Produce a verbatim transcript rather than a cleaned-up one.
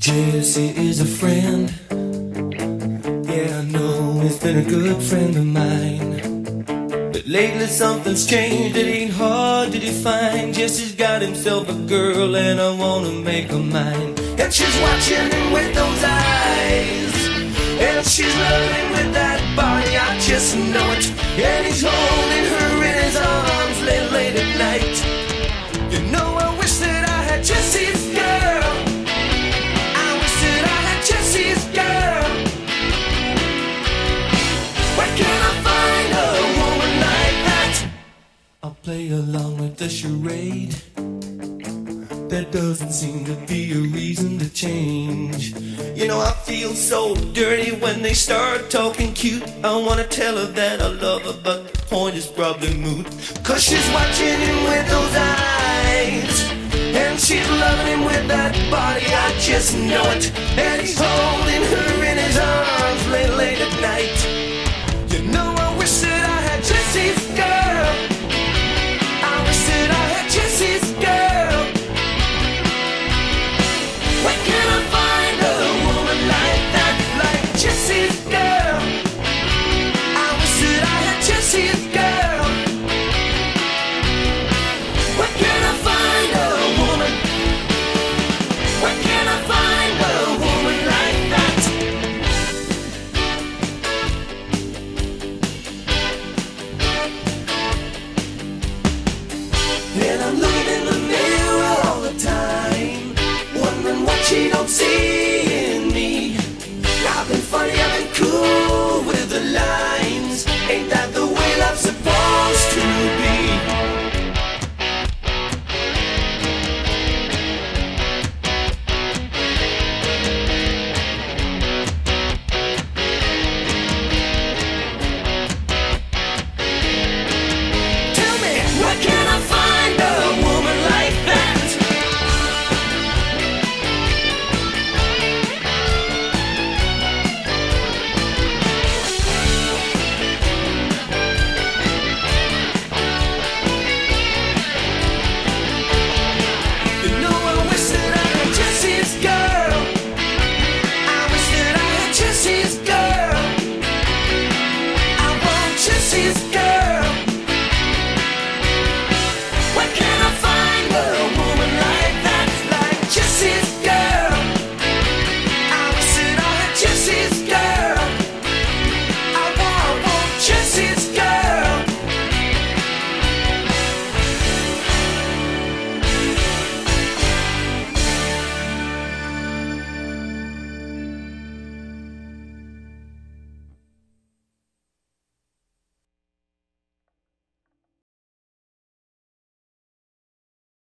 Jessie is a friend. Yeah, I know it's been a good friend of mine, but lately something's changed. It ain't hard to define. Jessie's got himself a girl and I wanna make her mine. And she's watching him with those eyes, and she's loving with that body, I just know it. And he's holding her in his arms late, late at night. You know, I wish that I had Jessie's girl. I wish that I had Jessie's girl. Where can I find a woman like that? I'll play along with the charade. There doesn't seem to be a reason to change. You know, I feel so dirty when they start talking cute. I wanna tell her that I love her, but the point is probably moot. Cause she's watching him with those eyes, and she's loving him with that body, I just know it. And he's holding her in his arms late, late.